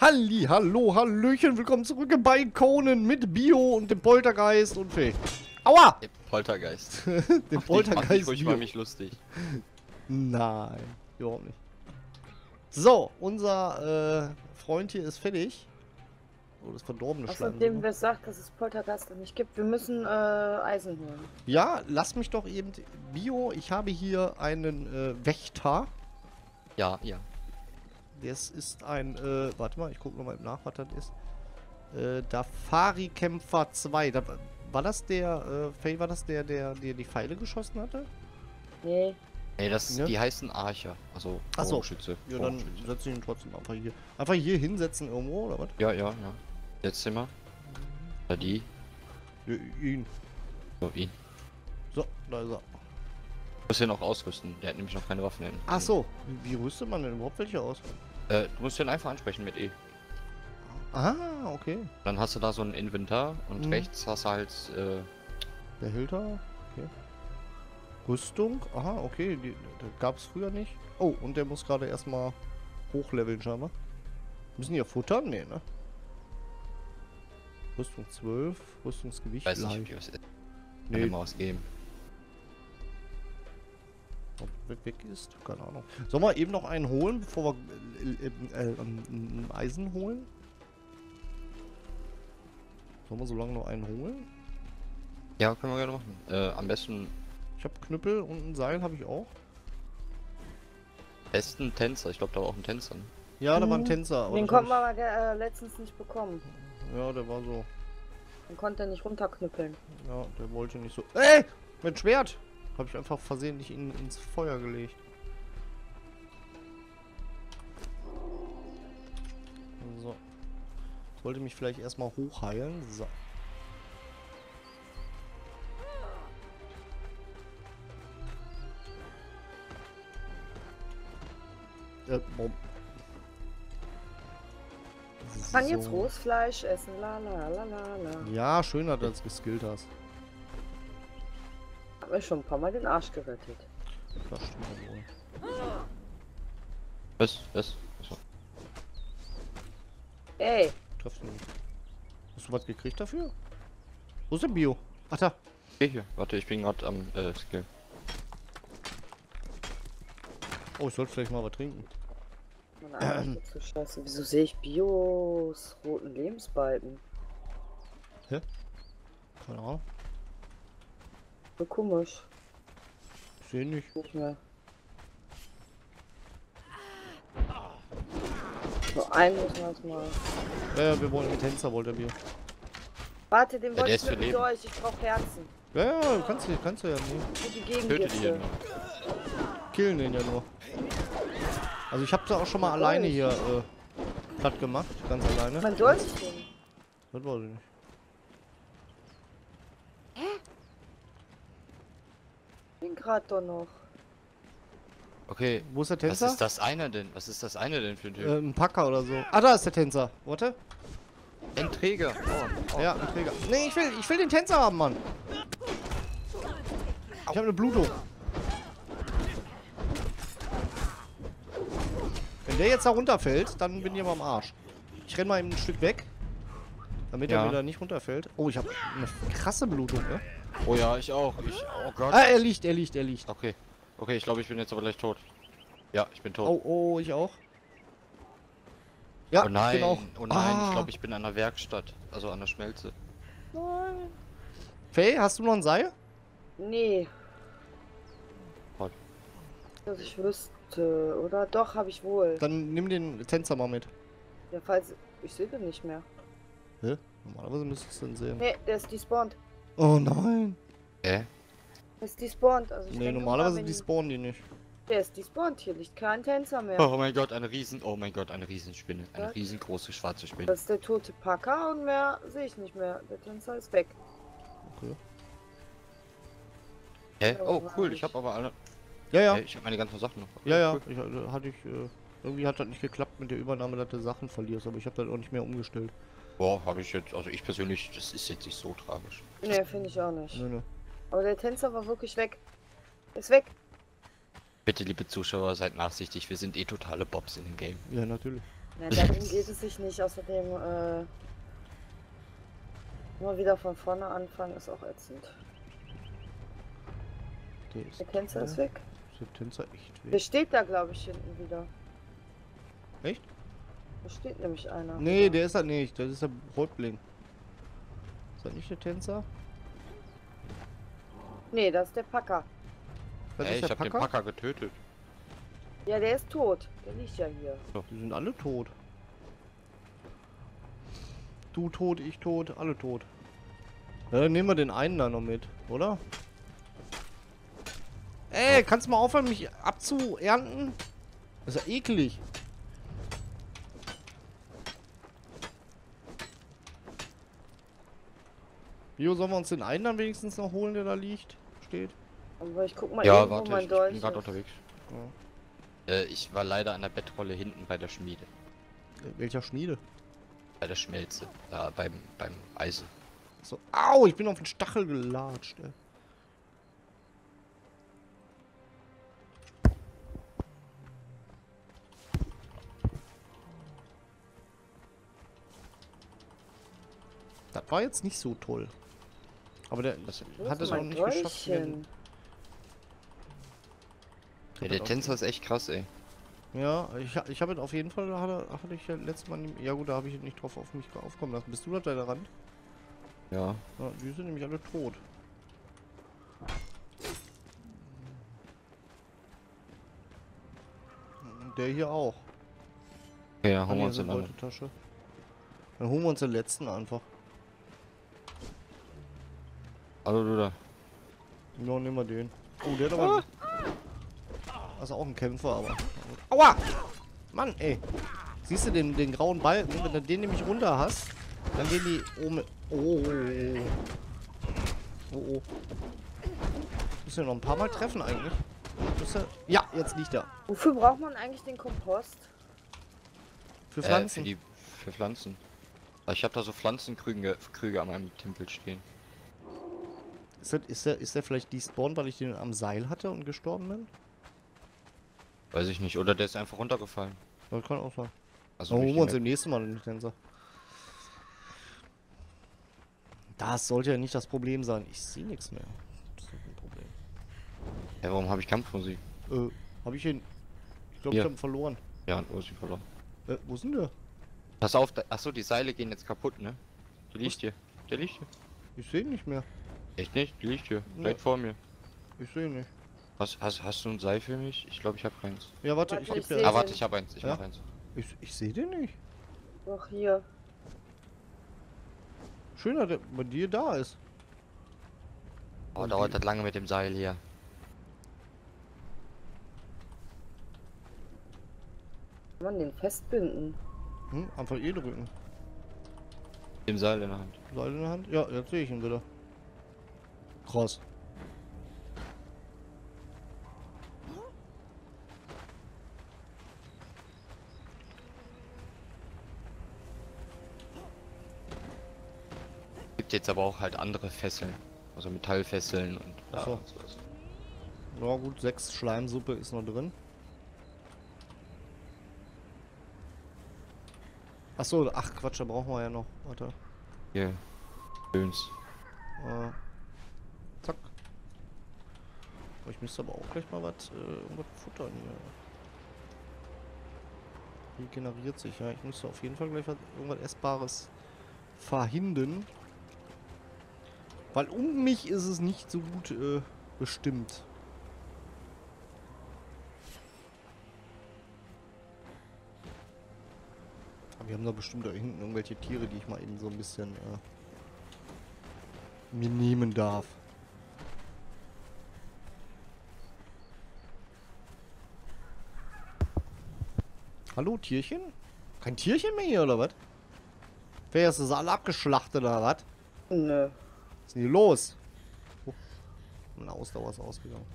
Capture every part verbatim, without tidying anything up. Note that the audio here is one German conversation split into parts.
Halli, hallo, hallöchen, willkommen zurück bei Conan mit Bio und dem Poltergeist und Faye. Aua! Der Poltergeist. Der Poltergeist. Ich war mich lustig. Nein, überhaupt nicht. So, unser äh, Freund hier ist fertig. Oh, das verdorbene Schleim. Außerdem, wer sagt, dass es Poltergeist nicht gibt, wir müssen äh, Eisen holen. Ja, lass mich doch eben Bio. Ich habe hier einen äh, Wächter. Ja, ja. Das ist ein, äh, warte mal, ich gucke nochmal nach, was das ist. Äh, Dafari-Kämpfer zwei. Da, war das der, äh, Faye, war das der, der, der die Pfeile geschossen hatte? Nee. Ey, das, ja? Die heißen Archer. Also, Achso, Schütze. Ja, dann setze ich ihn trotzdem einfach hier. Einfach hier hinsetzen irgendwo, oder was? Ja, ja, ja. Setz ihn mal. Da die. Ja, ihn. So, ihn. So, da ist er. Du musst ihn auch ausrüsten. Der hat nämlich noch keine Waffen. Achso, wie, wie rüstet man denn überhaupt welche aus? Äh, du musst den einfach ansprechen mit E. Ah, okay. Dann hast du da so ein Inventar und mhm. rechts hast du halt, äh... Der Hilter? Okay. Rüstung? Aha, okay. Die, die, die gab's früher nicht. Oh, und der muss gerade erstmal hochleveln scheinbar. Müssen die ja futtern? Nee, ne? Rüstung zwölf, Rüstungsgewicht. Weiß nicht, wie was ist. Nee. Kann Maus geben. Ob weg, weg ist? Keine Ahnung. Sollen wir eben noch einen holen, bevor wir äh, äh, äh, äh, Eisen holen? Sollen wir so lange noch einen holen? Ja, können wir gerne machen. Äh, am besten... Ich habe Knüppel und ein Seil habe ich auch. Besten Tänzer. Ich glaube, da war auch ein Tänzer. Ne? Ja, mhm. da war ein Tänzer. Aber den konnten wir aber äh, letztens nicht bekommen. Ja, der war so. Den konnte er nicht runterknüppeln. Ja, der wollte nicht so... Ey! Mein Schwert! Habe ich einfach versehentlich in, ins Feuer gelegt. So. Ich wollte mich vielleicht erstmal hochheilen. So. Äh, warum? Ich kann so. Jetzt rohes Fleisch essen. La, la, la, la, la. Ja, schöner, dass du geskillt hast. Ich habe mir schon ein paar Mal den Arsch gerettet. Das stimmt wohl. Was? Was? Ey! Treffst du nicht. Hast du was gekriegt dafür? Wo ist der Bio? Ach da! Okay, hier. Warte, ich bin gerade am äh, Skill. Oh, ich sollte vielleicht mal was trinken. Mann, ähm. so scheiße. Wieso sehe ich Bios roten Lebensbalken? Hä? Keine Ahnung. So komisch. Ich seh nicht. Nicht mehr. So einen müssen wir erstmal. Ja, ja, wir wollen den Tänzer, wollt ihr Bier. Warte, den ja, wollte ich mit Leben. Durch, ich brauch Herzen. Ja, ja, du kannst, kannst du ja nehmen. Töte die ja nur. Killen den ja nur. Also ich hab's auch schon mal ja, alleine ich. hier äh, platt gemacht, ganz alleine. Man soll sich denn? Das weiß ich nicht. Den gerade doch noch. Okay, wo ist der Tänzer? Was ist das eine denn? Was ist das eine denn für ein Typ? Äh, ein Packer oder so. Ah, da ist der Tänzer. Warte. Ein Träger. Oh, oh. Ja, ein Träger. Nee, ich will, ich will den Tänzer haben, Mann. Ich habe eine Blutung. Wenn der jetzt da runterfällt, dann bin ich mal am Arsch. Ich renn mal eben ein Stück weg, damit ja. er wieder nicht runterfällt. Oh, ich habe eine krasse Blutung, ne? Oh ja, ich auch. Ich, oh Gott. Ah, er liegt, er liegt, er liegt. Okay. Okay, ich glaube, ich bin jetzt aber gleich tot. Ja, ich bin tot. Oh, oh, ich auch. Ja, oh nein, ich bin auch. Oh nein, ah. ich glaube, ich bin an der Werkstatt. Also an der Schmelze. Nein. Faye, hast du noch ein Seil? Nee. Gott. Dass ich wüsste, oder? Doch, habe ich wohl. Dann nimm den Tänzer mal mit. Ja, falls... Ich sehe den nicht mehr. Hä? Normalerweise müsstest du den sehen. Nee, der ist despawned. Oh nein! Hä? Äh? Ist despawned, also ich Nee, denke, normalerweise despawnen die nicht. Der ist despawned, hier liegt kein Tänzer mehr. Oh mein Gott, eine riesen... Oh mein Gott, eine Riesenspinne. Eine Was? riesengroße schwarze Spinne. Das ist der tote Packer und mehr sehe ich nicht mehr. Der Tänzer ist weg. Okay. Hä? Äh? Oh cool, ich habe aber alle... Ja, ja. Äh, ich habe meine ganzen Sachen noch. Okay, ja, ja. Cool. Ich, äh, hatte ich, äh, irgendwie hat das nicht geklappt mit der Übernahme, dass du Sachen verlierst, aber ich habe das auch nicht mehr umgestellt. Boah, habe ich jetzt, also ich persönlich, das ist jetzt nicht so tragisch. Ne, finde ich auch nicht. Nee, nee. Aber der Tänzer war wirklich weg. Ist weg. Bitte, liebe Zuschauer, seid nachsichtig, wir sind eh totale Bobs in dem Game. Ja, natürlich. Nein, darum geht es sich nicht. Außerdem äh, immer wieder von vorne anfangen ist auch ätzend. Der, ist der Tänzer ist weg. Der Tänzer echt weg. Der steht da, glaube ich, hinten wieder. Echt? Da steht nämlich einer. Nee, oder? Der ist er nicht. Das ist der Rotbling. Ist das nicht der Tänzer? Nee, das ist der Packer. Ey, ist der ich Packer? Hab den Packer getötet. Ja, der ist tot. Der liegt ja hier. So, die sind alle tot. Du tot, ich tot, alle tot. Ja, dann nehmen wir den einen da noch mit, oder? Ey, kannst du mal aufhören, mich abzuernten? Das ist ja eklig. Jo, sollen wir uns den einen dann wenigstens noch holen, der da liegt? Steht. Aber ich guck mal ja, irgendwo warte, mein Dolch. Ich bin gerade unterwegs. Ja. Äh, ich war leider an der Bettrolle hinten bei der Schmiede. Welcher Schmiede? Bei der Schmelze. Da, beim, beim Eisen. So. Au, ich bin auf den Stachel gelatscht, ey. Das war jetzt nicht so toll. Aber der das hat es auch nicht Däuschen. geschafft. Den... Ja, der Tänzer ist echt krass, ey. Ja, ich, ich habe ihn auf jeden Fall, hatte, hatte ich ja letztes Mal... Ja gut, da habe ich nicht drauf auf mich aufkommen lassen. Bist du da der Rand? Ja. Ja. Die sind nämlich alle tot. Und der hier auch. Ja, holen wir uns den anderen. Dann holen wir uns den letzten einfach. Hallo, du da. Ja, nehmen wir den. Oh, der hat aber... Also auch ein Kämpfer, aber... Aua! Mann, ey! Siehst du den, den grauen Balken? Wenn du den nämlich runter hast, dann gehen die oben... Oh, oh, oh. Müssen wir noch ein paar Mal treffen eigentlich. Müssen... Ja, jetzt liegt er. Wofür braucht man eigentlich den Kompost? Für Pflanzen. Äh, für, die, für Pflanzen. Ich habe da so Pflanzenkrüge Krüge an meinem Tempel stehen. Ist der, ist der, ist der vielleicht despawned, weil ich den am Seil hatte und gestorben bin? Weiß ich nicht. Oder der ist einfach runtergefallen. Das kann auch sein. Also holen wir uns im nächsten Mal den Tänzer. Das sollte ja nicht das Problem sein. Ich sehe nichts mehr. Das ist ein Problem. Ja, warum habe ich Kampfmusik? Äh, habe ich ihn... Ich glaube, ich habe ihn verloren. Ja, wo ist ihn verloren? Äh, wo sind der? Pass auf, da... Achso, die Seile gehen jetzt kaputt, ne? Der liegt hier. Der liegt hier. Ich sehe ihn nicht mehr. Echt nicht? Die liegt hier. Nee. Direkt vor mir. Ich sehe nicht. Was, hast, hast du ein Seil für mich? Ich glaube, ich habe keins. Ja, warte, warte ich gebe dir. Ah, warte, ich habe eins. Ich ja? mache eins. Ich, ich sehe den nicht. Doch, hier. Schön, dass der bei dir da ist. Oh, und dauert die... das lange mit dem Seil hier. Kann man den festbinden? Hm, einfach eh drücken. Mit dem Seil in der Hand. Seil in der Hand? Ja, jetzt sehe ich ihn wieder. Krass. Gibt jetzt aber auch halt andere Fesseln, also Metallfesseln und da so. Und sowas. Ja gut, sechs Schleimsuppe ist noch drin. Ach so, ach Quatsch, da brauchen wir ja noch. Warte. Hier. Schönes. Äh. Ich müsste aber auch gleich mal was äh, futtern hier. Die generiert sich, ja. Ich müsste auf jeden Fall gleich was, irgendwas Essbares verhindern. Weil um mich ist es nicht so gut äh, bestimmt. Aber wir haben da bestimmt da hinten irgendwelche Tiere, die ich mal eben so ein bisschen äh, mir nehmen darf. Hallo, Tierchen? Kein Tierchen mehr hier, oder was? Wer ist das alle abgeschlachtet, oder was? Nö. Nee. Was ist denn hier los? Oh, meine Ausdauer ist ausgegangen.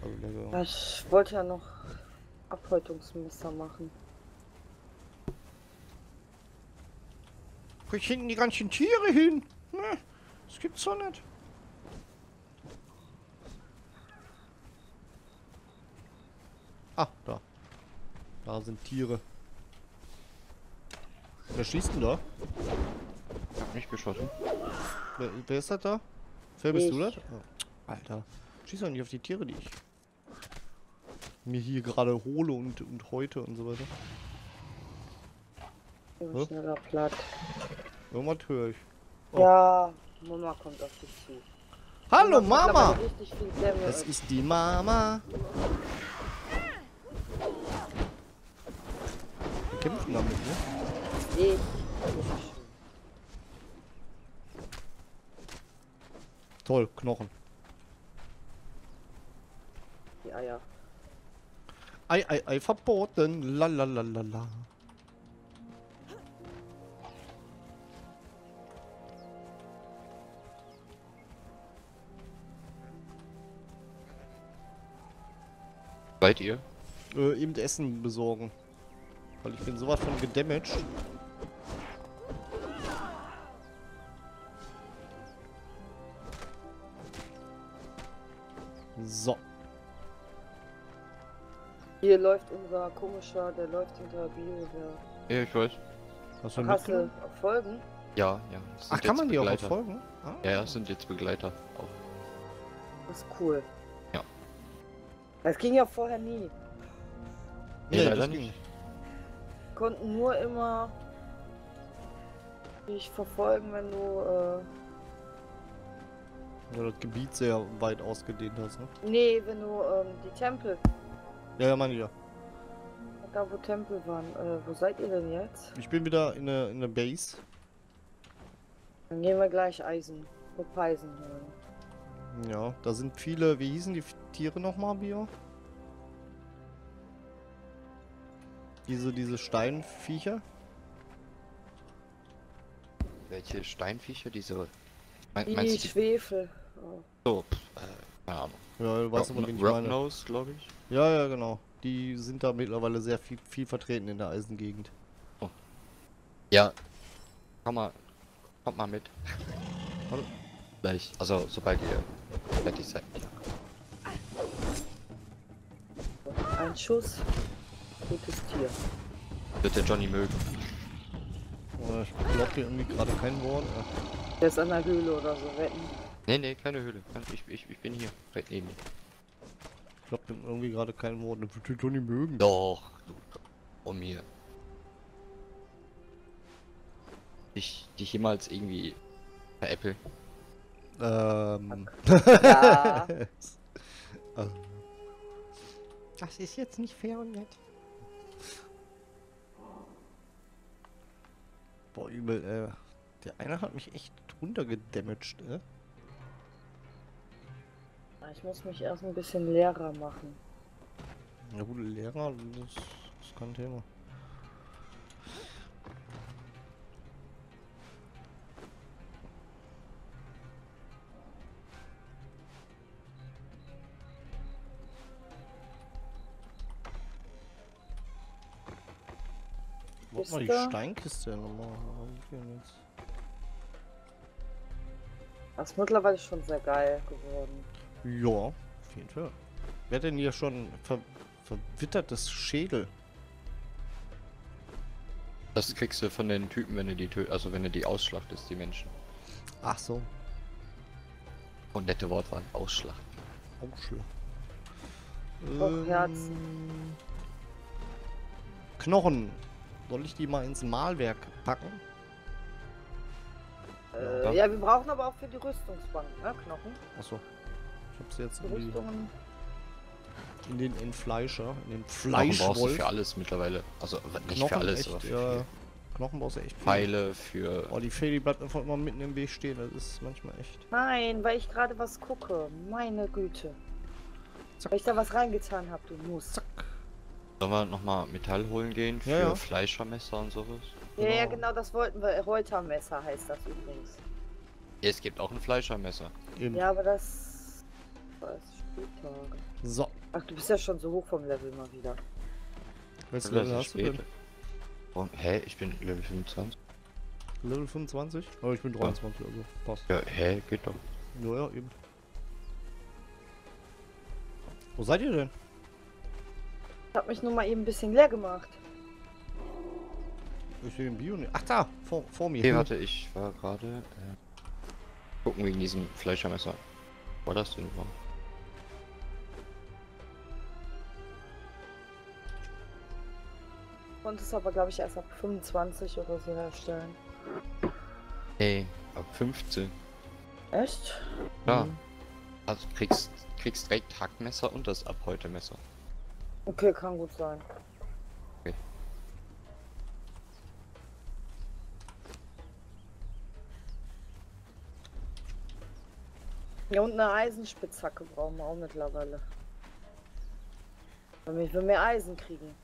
Also, ich wollte ja noch Abhäutungsmesser machen. Krieg ich hinten die ganzen Tiere hin? Ne, das gibt's doch nicht. Ah, da. Da sind Tiere. Wer schießt denn da? Ich hab nicht geschossen. Wer, wer ist das da? Wer bist du das? Oh, Alter. Schieß doch nicht auf die Tiere, die ich mir hier gerade hole und, und heute und so weiter. Hm? Schneller platt. Irgendwas höre ich. Oh. Ja, Mama kommt auf dich zu. Hallo Mama! Das ist die Mama! Wir kämpfen damit, ne? Nee, das ist schön. Toll, Knochen. Die Eier. Ei, ei, ei, verboten. La la la la la. Seid ihr? Äh, eben Essen besorgen. Weil ich bin sowas von gedamaged. So. Hier läuft unser komischer, der läuft hinter Bio, der... Ja, ich weiß. Hast du Hast du auch Folgen? Ja, ja. Ach, kann man die Begleiter. Auch folgen? Ah. Ja, ja, es sind jetzt Begleiter auch. Das ist cool. Das ging ja vorher nie. Nee, leider das ging nicht. Konnten nur immer dich verfolgen, wenn du äh... ja, das Gebiet sehr weit ausgedehnt hast, ne? Nee, wenn du ähm, die Tempel. Ja, ja, meine ich ja. Da wo Tempel waren. Äh, wo seid ihr denn jetzt? Ich bin wieder in der in der Base. Dann gehen wir gleich Eisen. Eisen holen. Ja, da sind viele, wie hießen die Tiere nochmal, Bio? Diese, diese Steinviecher? Welche Steinviecher? Diese... Me die, meinst die Schwefel. Oh. So, äh, keine Ahnung. Ja, du weißt aber, wen ich meine. Rocknose, glaube ich. Ja, ja, genau. Die sind da mittlerweile sehr viel, viel vertreten in der Eisengegend. Oh. Ja. Komm mal, kommt mal mit. Gleich, also sobald ihr fertig seid. Ein Schuss, gutes Tier. Wird der Johnny mögen. Oh, ich glaub hier irgendwie gerade kein Wort. Der ist an der Höhle oder so, wetten. Nee, nee, keine Höhle. Ich, ich, ich bin hier, direkt neben mir. Ich glaub irgendwie gerade kein Wort. Der wird den Johnny mögen. Doch, um hier. Ich dich jemals irgendwie per Apple. Ähm. Ja. Also. Das ist jetzt nicht fair und nett. Boah, übel, äh. Der eine hat mich echt runtergedamaged, äh. Ich muss mich erst ein bisschen leerer machen. Ja gut, Lehrer, das ist kein Thema. Guck mal, die Steinkiste nochmal. Das ist mittlerweile schon sehr geil geworden. Ja, auf jeden Fall. Wer hat denn hier schon ver verwittertes Schädel? Das kriegst du von den Typen, wenn du die tötest, also wenn du die ausschlachtest, die Menschen. Ach so. Und nette Wortwahl, ausschlachten. Ausschlachten. Oh, ähm, Herz. Knochen. Soll ich die mal ins Mahlwerk packen? Äh, ja, wir brauchen aber auch für die Rüstungsbank, ne? Knochen. Achso. Ich hab's jetzt in, die, in den Entfleischer, in den Fleischwolf. Knochen brauchst du für alles mittlerweile. Also nicht Knochen für alles, echt, aber für ja, viel. Knochen brauchst du echt viel. Pfeile für... Oh, die Faye, die bleibt einfach immer mitten im Weg stehen. Das ist manchmal echt... Nein, weil ich gerade was gucke. Meine Güte. Zack. Weil ich da was reingetan habe, du musst. Zack. Sollen wir nochmal Metall holen gehen für ja, ja. Fleischermesser und sowas? Ja, genau. ja, genau, das wollten wir. Reutermesser heißt das übrigens. Es gibt auch ein Fleischermesser. Eben. Ja, aber das... das ist Spieltag. So. Ach, du bist ja schon so hoch vom Level mal wieder. Weißt du, Level hast du denn? Warum? Hä? Ich bin Level fünfundzwanzig. Level fünfundzwanzig? Aber oh, ich bin dreiundzwanzig, ja. Also passt. Ja, hä? Geht doch. Ja, ja, eben. Wo seid ihr denn? Ich hab mich nur mal eben ein bisschen leer gemacht. Ich sehe den Bio nicht. Ach da, vor, vor mir. Okay, warte, ich war gerade... Äh, gucken wegen diesem Fleischermesser. Wo war das denn überhaupt? Ich konnte es aber, glaube ich, erst ab fünfundzwanzig oder so herstellen. Ey, ab fünfzehn. Echt? Ja. Mhm. Also du kriegst, kriegst direkt Hackmesser und das Abhäutemesser. Okay, kann gut sein. Okay. Ja, und eine Eisenspitzhacke brauchen wir auch mittlerweile. Ich will mehr Eisen kriegen.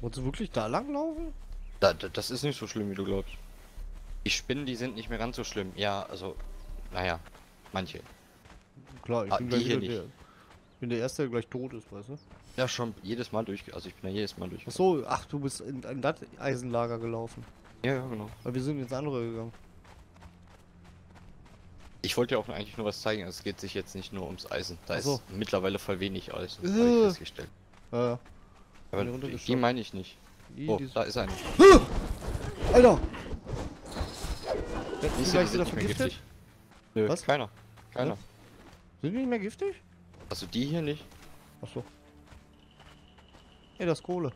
Wolltest du wirklich da lang laufen? Da, da, das ist nicht so schlimm, wie du glaubst. Die Spinnen, die sind nicht mehr ganz so schlimm. Ja, also, naja, manche. Klar, ich ah, bin gleich hier nicht. Der, bin der Erste, der gleich tot ist, weißt du? Ja, schon jedes Mal durch. Also, ich bin ja jedes Mal durch. Ach so, ach, du bist in ein Eisenlager gelaufen. Ja, ja, genau. Aber wir sind ins andere gegangen. Ich wollte ja auch eigentlich nur was zeigen. Es geht sich jetzt nicht nur ums Eisen. Da so. Ist mittlerweile voll wenig Eisen, äh. habe ich festgestellt. Ja, ja. Aber die, die meine ich nicht. Die, oh, da ist eine. Ah! Alter! Ist die sind nicht mehr giftig? Nö, was? Keiner. Keiner. Sind die nicht mehr giftig? Also die hier nicht. Achso. Ey, das ist Kohle.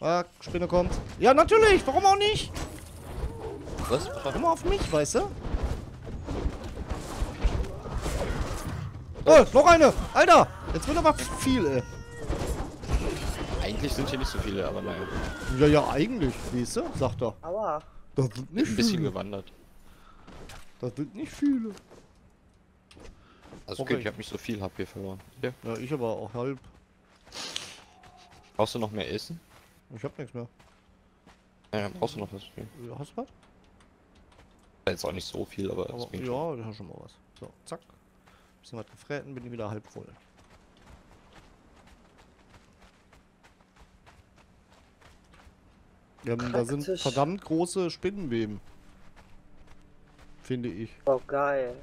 Ah, Spinne kommt. Ja, natürlich! Warum auch nicht? Was? Komm mal auf mich, weißt du? Oh, noch eine! Alter! Jetzt wird aber viel, ey. Eigentlich sind hier nicht so viele, aber naja. Ja, ja, eigentlich, weißt du, sagt er. Aua. Das sind nicht viele. Ein bisschen gewandert. Das sind nicht viele. Also okay, okay, ich hab nicht so viel H P verloren. Ja. Ja, ich aber auch halb. Brauchst du noch mehr Essen? Ich hab nichts mehr. Ja, brauchst du noch was? Ja, hast du was? Jetzt auch nicht so viel, aber... aber ja, schon. Da hast schon mal was. So, zack. Bisschen was gefressen, bin ich wieder halb voll. Ja, da sind verdammt große Spinnenweben. Finde ich. Oh, geil.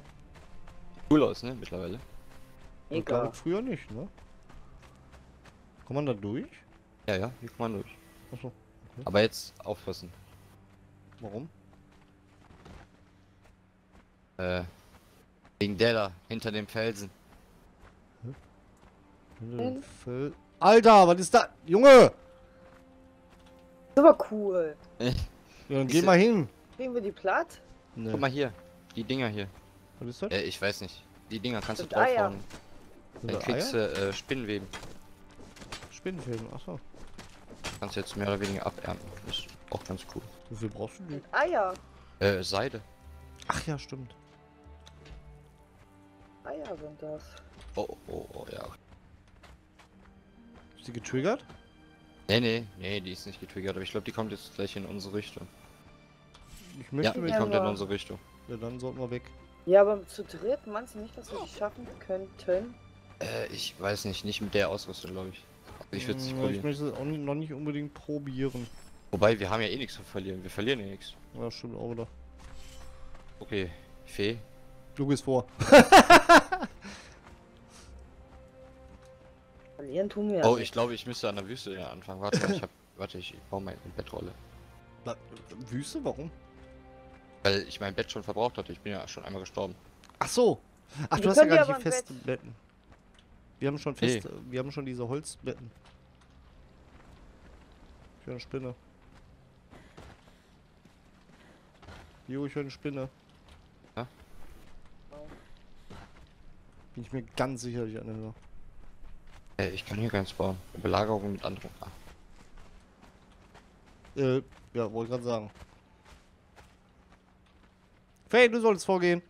Cool aus, ne? Mittlerweile. Egal. Früher nicht, ne? Kann man da durch? Ja, ja, hier kann man durch. Achso. Okay. Aber jetzt aufpassen. Warum? Äh. Wegen der da, hinter dem Felsen. Hm? Hinter dem Felsen. Alter, was ist da? Junge! Super cool. Ja, dann geh mal hin. Kriegen wir die platt? Nee. Guck mal hier. Die Dinger hier. Was ist das? Äh, ich weiß nicht. Die Dinger kannst sind du draufhauen. Dann kriegst du äh, Spinnenweben. Spinnenweben, achso. Kannst jetzt mehr oder weniger abernten. Ist auch ganz cool. Wie viel brauchst du denn? Eier. Äh, Seide. Ach ja, stimmt. Eier sind das. Oh, oh, oh, ja. Ist die getriggert? Nee, nee, nee, die ist nicht getriggert, aber ich glaube, die kommt jetzt gleich in unsere Richtung. Ich möchte ja, die kommt in unsere Richtung. Ja, dann sollten wir weg. Ja, aber zu dritt, meinst du nicht, dass wir es schaffen könnten? Äh, ich weiß nicht, nicht mit der Ausrüstung, glaube ich. Ich würde es nicht probieren. Ich möchte es auch noch nicht unbedingt probieren. Wobei, wir haben ja eh nichts zu verlieren, wir verlieren ja nichts. Ja, stimmt auch wieder. Okay, Fee. Du gehst vor. Wir oh, ich glaube, ich müsste an der Wüste ja anfangen. Warte, ich hab, warte, ich baue meine Bettrolle. Na, Wüste? Warum? Weil ich mein Bett schon verbraucht hatte. Ich bin ja schon einmal gestorben. Ach so. Ach, du wir hast ja gar nicht feste Bett. Betten. Wir haben schon fest, hey. Wir haben schon diese Holzbetten. Ich höre eine Spinne. Jo, ich höre eine Spinne. Ja? Bin ich mir ganz sicher, ich anhöre. Ich kann hier ganz bauen. Belagerung mit anderen. Ah. Äh, ja, wollte gerade sagen. Faye, du solltest vorgehen.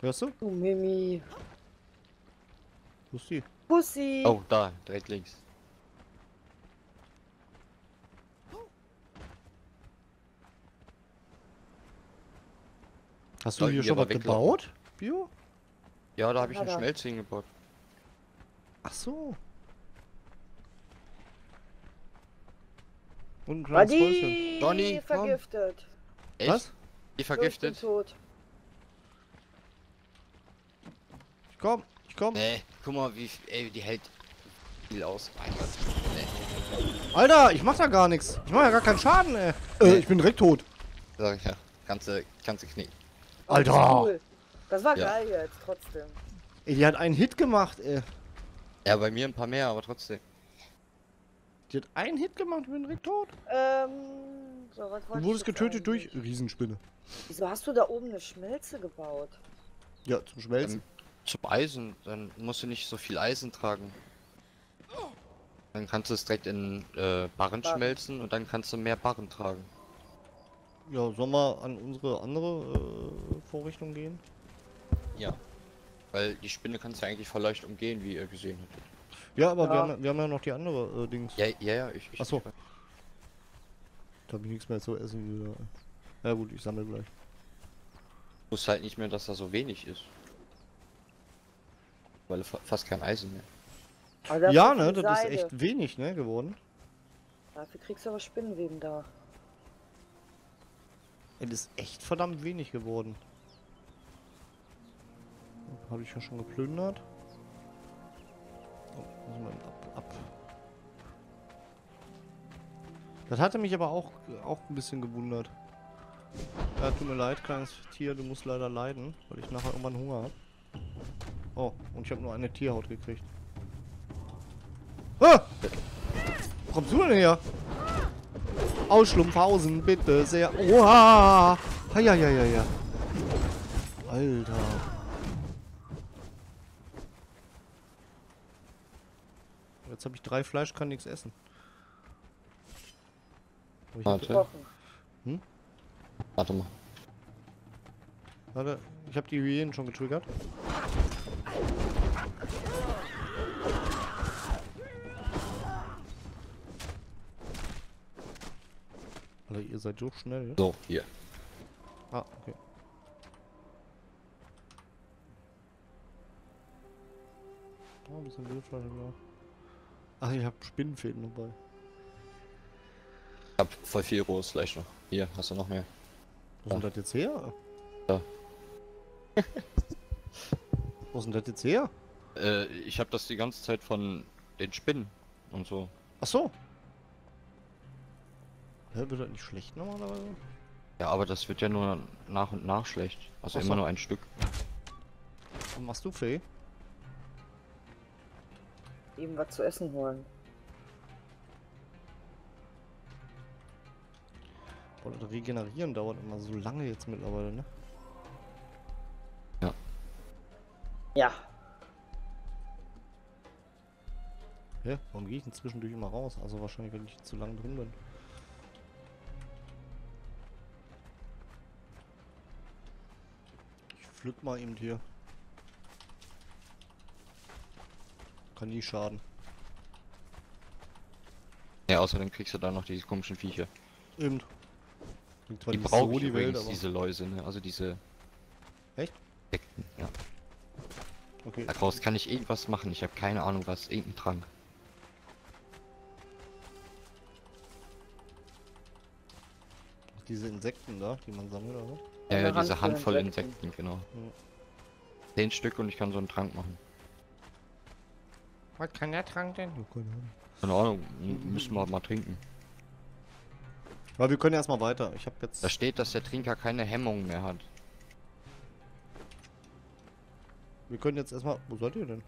Hörst du? Du Mimi. Wo ist die? Pussy. Oh, da, direkt links. Hast du hier schon was gebaut? Bio? Ja, da habe ich einen Schmelz hingebaut. Ach so. Und ein kleines Häuschen. Donny, vergiftet. Echt? Was? Die vergiftet? So, ich bin tot. Ich komm, ich komm. Nee, guck mal, wie, ey, die hält Spiel aus. Alter, ich mach da gar nichts. Ich mach ja gar keinen Schaden, ey. Nee. Äh, ich bin direkt tot. Sag ich ja. Ganze, ganze Knie. Alter! Das war, cool. Das war ja geil jetzt, trotzdem. Ey, die hat einen Hit gemacht, ey. Ja, bei mir ein paar mehr, aber trotzdem. Die hat einen Hit gemacht, ich bin direkt tot. Ähm, so, was wollte ich? Du wurdest getötet durch Riesenspinne. Wieso hast du da oben eine Schmelze gebaut? Ja, zum Schmelzen. Ähm, zum Eisen, dann musst du nicht so viel Eisen tragen. Dann kannst du es direkt in äh, Barren, Barren schmelzen und dann kannst du mehr Barren tragen. Ja, sollen wir an unsere andere äh, Vorrichtung gehen? Ja. Weil die Spinne kannst du eigentlich voll leicht umgehen, wie ihr gesehen habt. Ja, aber ja. Wir, haben, wir haben ja noch die andere äh, Dings. Ja, ja, ja, ich. ich Achso. Da hab ich nichts mehr zu essen wieder. Ja gut, ich sammle gleich. Ich wusste halt nicht mehr, dass da so wenig ist. Weil fast kein Eisen mehr. Also ja, ne, das Seide. Ist echt wenig, ne, geworden. Dafür kriegst du aber Spinnenweben da. Ey, das ist echt verdammt wenig geworden. Habe ich ja schon geplündert. Oh, muss man ab, ab. Das hatte mich aber auch, auch ein bisschen gewundert. Ja, tut mir leid, kleines Tier, du musst leider leiden, weil ich nachher irgendwann Hunger habe. Oh, und ich habe nur eine Tierhaut gekriegt. Ah! Wo kommst du denn her? Aus Schlumpfhausen, bitte sehr. Oha! Ja, ja, ja, ja. Alter. Jetzt habe ich drei Fleisch, kann nichts essen. Ich Warte. Hm? Warte mal. Warte, ich habe die Hyänen schon getriggert. Alter, ihr seid so schnell. So, hier. Ah, okay. Oh, ein bisschen Wildfleisch noch. Ach, ich hab Spinnenfäden dabei. Ich hab voll viel rohes Fleisch noch. Hier, hast du noch mehr. Wo ja. Sind das jetzt her? Ja. Wo sind das jetzt her? Äh, ich hab das die ganze Zeit von den Spinnen und so. Ach so. Hä, wird das nicht schlecht normalerweise? Ja, aber das wird ja nur nach und nach schlecht. Also Ach immer so. Nur ein Stück. Was machst du, Faye? Eben was zu essen holen. Boah, das Regenerieren dauert immer so lange jetzt mittlerweile, ne? Ja. Ja. Hä? Warum gehe ich denn zwischendurch immer raus? Also wahrscheinlich, wenn ich zu lange drin bin. Ich pflück mal eben hier. Kann nie schaden. Ja, außerdem kriegst du da noch diese komischen Viecher. Eben. Die brauchen die Welt, aber diese Läuse, ne? Also diese... Echt? Insekten, ja. Okay. Daraus kann ich irgendwas machen, ich habe keine Ahnung was, irgendein Trank. Diese Insekten da, die man sammelt, oder? Ja, ja, diese Handvoll Insekten, Insekten genau. Ja. Zehn Stück und ich kann so einen Trank machen. Was kann der Trank denn? Ja, keine Ahnung. Keine Ahnung, müssen wir mal trinken. Aber wir können erstmal weiter. Ich habe jetzt. Da steht, dass der Trinker keine Hemmungen mehr hat. Wir können jetzt erstmal. Wo seid ihr denn?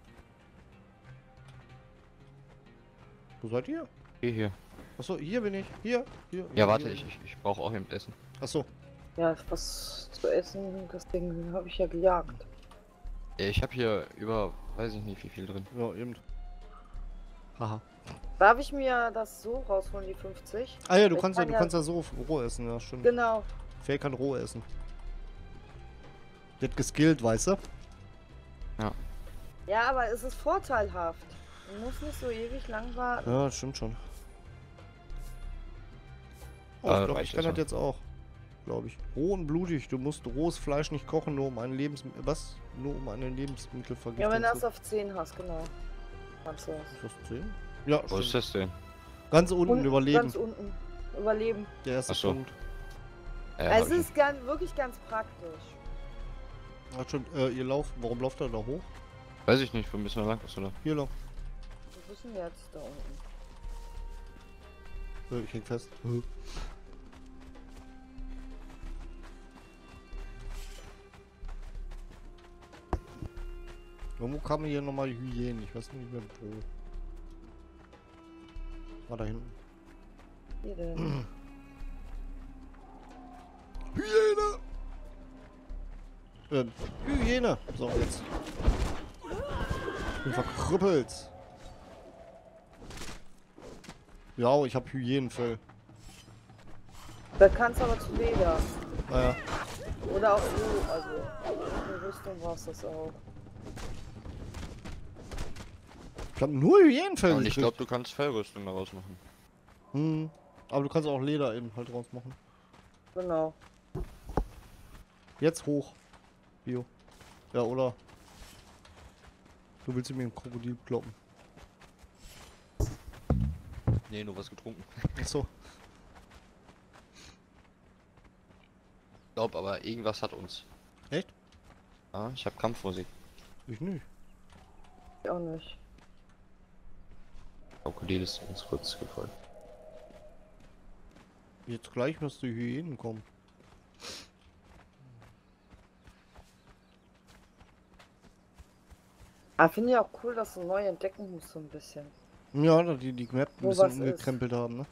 Wo seid ihr? Hier, hier. Achso, hier bin ich. Hier, hier. Ja, hier, warte, hier. ich, ich brauche auch eben Essen. Achso. Ja, was zu essen, das Ding habe ich ja gejagt. Ich habe hier über. Weiß ich nicht, wie viel drin. Ja, eben. Haha. Darf ich mir das so rausholen, die fünfzig? Ah ja, du, kannst, kann ja, du ja kannst ja so roh essen, ja, stimmt. Genau. Faye kann roh essen. Wird geskillt, weißt du? Ja. Ja, aber es ist vorteilhaft. Man muss nicht so ewig lang warten. Ja, das stimmt schon. Oh, ah, ich glaube, ich kann das jetzt auch. Glaube ich. Roh und blutig. Du musst rohes Fleisch nicht kochen, nur um ein Lebensmittel. Was? Nur um eine Lebensmittelvergiftung. Ja, wenn du das auf zehn hast, genau. Kannst du das. Ist das zehn? Ja, wo ist das denn? Ganz unten, unten überleben. Ganz unten überleben. Der erste Ach so. Punkt. Ja, es ist ganz, wirklich ganz praktisch. Ach stimmt, äh, ihr lauft. Warum lauft ihr da hoch? Weiß ich nicht, wo müssen wir lang? Was, oder? Hier lang. ist denn jetzt da unten? Ich häng fest. Wo kann man hier nochmal Hyänen? Ich weiß nicht mehr wo. War da hinten. Hier denn? Hyäne! Ähm, Hyäne! So, jetzt. Ich bin verkrüppelt. Ja, ich hab Hyänenfell. Da kannst du aber zu Leder. Naja. Oder auch du, also. In der Rüstung brauchst du das auch. Ich hab nur Hyänenfell. Und ich glaube, du kannst Fellrüstung daraus machen. Hm. Aber du kannst auch Leder eben halt draus machen. Genau. Jetzt hoch. Bio. Ja, oder? Du willst mir ein Krokodil kloppen. Nee, nur was getrunken. Achso. Ich glaube, aber irgendwas hat uns. Echt? Ah, ich hab Kampf vor sie. Ich nicht. Ich auch nicht. Krokodil ist uns kurz gefallen. Jetzt gleich müsst du hier hinkommen. Ah, finde ich auch cool, dass du neu entdecken musst, so ein bisschen. Ja, da die die Map ein bisschen umgekrempelt haben, ne?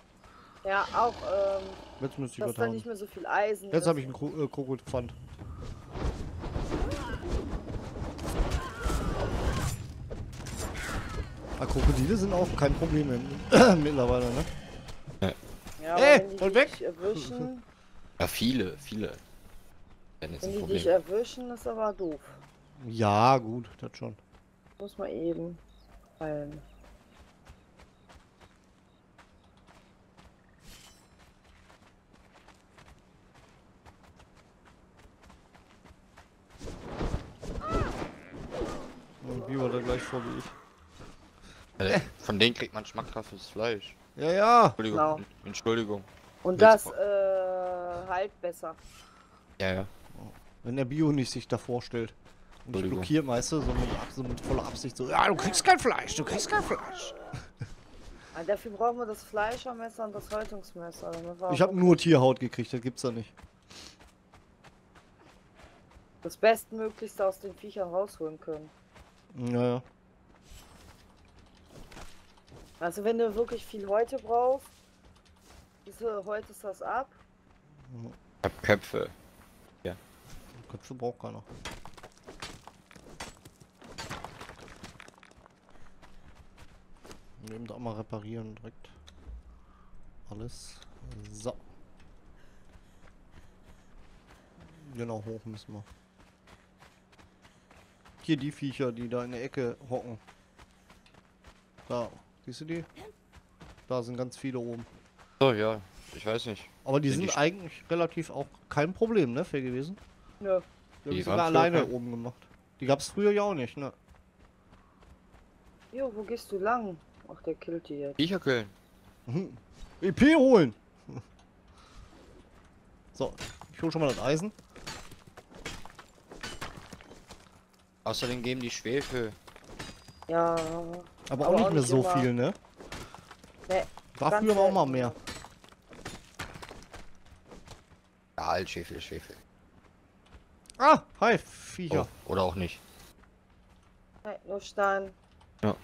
Ja, auch, ähm... Jetzt müsste ich was da nicht mehr so viel Eisen... Jetzt habe ich einen Kro äh, Krokodil-Pfand. Ah, Krokodile sind auch kein Problem mehr mittlerweile, ne? Ja, ey, wenn die voll dich weg! Erwischen, ja, viele, viele. Wenn, jetzt wenn ein die Problem. Dich erwischen, ist aber doof. Ja, gut, das schon. Muss man eben fallen. Und wie war da gleich vor wie ich? Also, von denen kriegt man schmackhaftes Fleisch. Ja, ja. Entschuldigung. Genau. Entschuldigung. Und das, äh, halt besser. Ja, ja. Wenn der Bio nicht sich da vorstellt. Und ich blockiere, weißt du, so mit, so mit voller Absicht so, ja, du kriegst kein Fleisch, du kriegst kein Fleisch. Also dafür brauchen wir das Fleischermesser und das Häutungsmesser. Das ich habe nur Tierhaut gekriegt, das gibt's ja nicht. Das Bestmöglichste aus den Viechern rausholen können. Naja. Also wenn du wirklich viel Häute brauchst, diese Häute ist das ab. Ich hab Köpfe. Ja. Köpfe braucht keiner. Und eben da mal reparieren direkt. Alles. So. Genau, hoch müssen wir. Hier die Viecher, die da in der Ecke hocken. Da. Siehst du die? Da sind ganz viele oben. So, ja, ich weiß nicht. Aber die sind, sind die eigentlich relativ auch kein Problem, ne, für gewesen? Ja. Die, die haben sogar alleine kein... oben gemacht. Die gab's früher ja auch nicht, ne? Jo, wo gehst du lang? Ach, der killt die jetzt. Viecher killen. Mhm. E P holen! So, ich hol schon mal das Eisen. Außerdem geben die Schwefel. Ja. Aber, aber auch nicht auch mehr nicht so immer. Viel, ne? Nee. War früher auch mal mehr. Ja, halt Schwefel, Schwefel. Ah, hi, Viecher. Oh, oder auch nicht. Nein, nur Stein. Ja.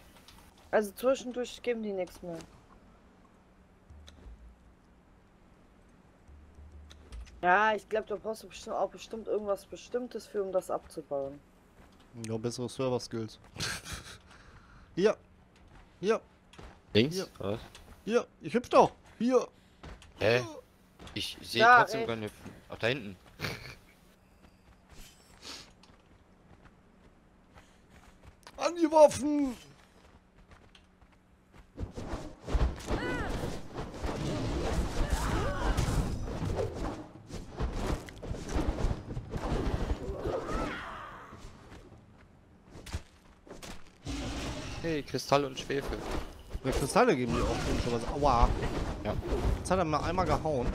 Also zwischendurch geben die nichts mehr. Ja, ich glaube, da brauchst du bestimmt auch bestimmt irgendwas Bestimmtes für, um das abzubauen. Ja, bessere Server-Skills. Hier. Hier. Links? Hier. Was? Hier. Ich hüpf doch. Hier. Hä? Ich sehe trotzdem gar nicht. Ach, da hinten. Angeworfen! Hey, Kristalle und Schwefel. Ja, Kristalle geben die auch schon was. Aua. Ja. Jetzt hat er mal einmal gehauen.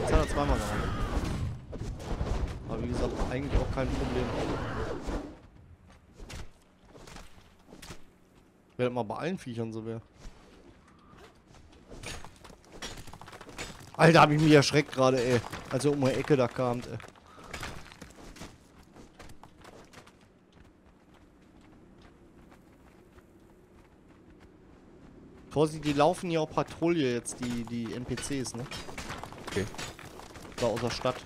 Jetzt hat er zweimal gehauen. Aber wie gesagt, eigentlich auch kein Problem. Wenn das mal bei allen Viechern so wäre. Alter, hab ich mich erschreckt gerade, ey. Als er um die Ecke da kam, ey. Vorsicht, die laufen hier auch Patrouille jetzt, die, die N P Cs, ne? Okay. Da aus der Stadt.